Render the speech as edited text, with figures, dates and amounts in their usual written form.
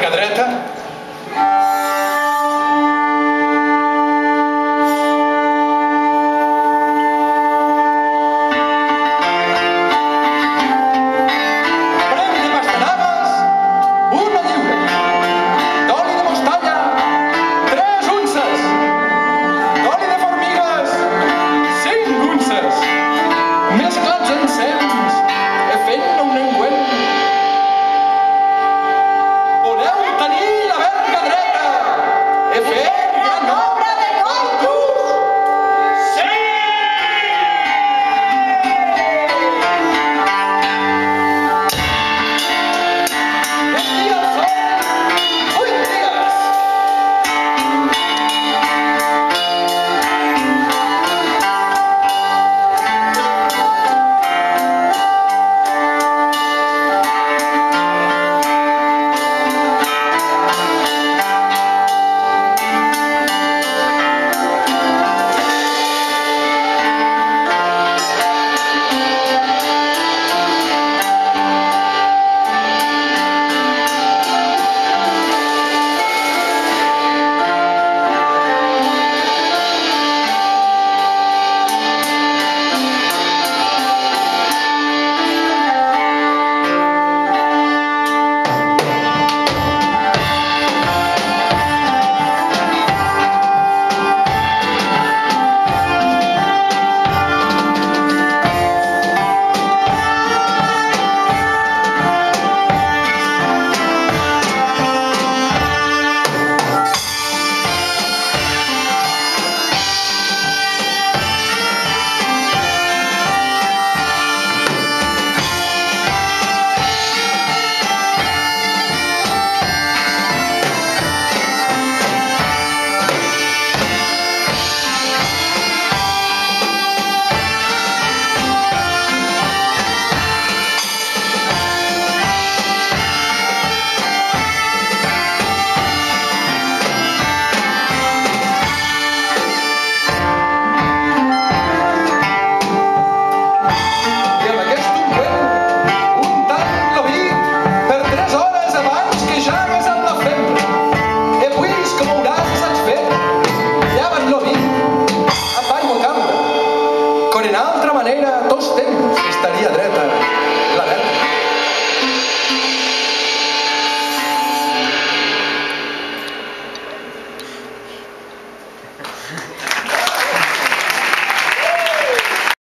cadreta.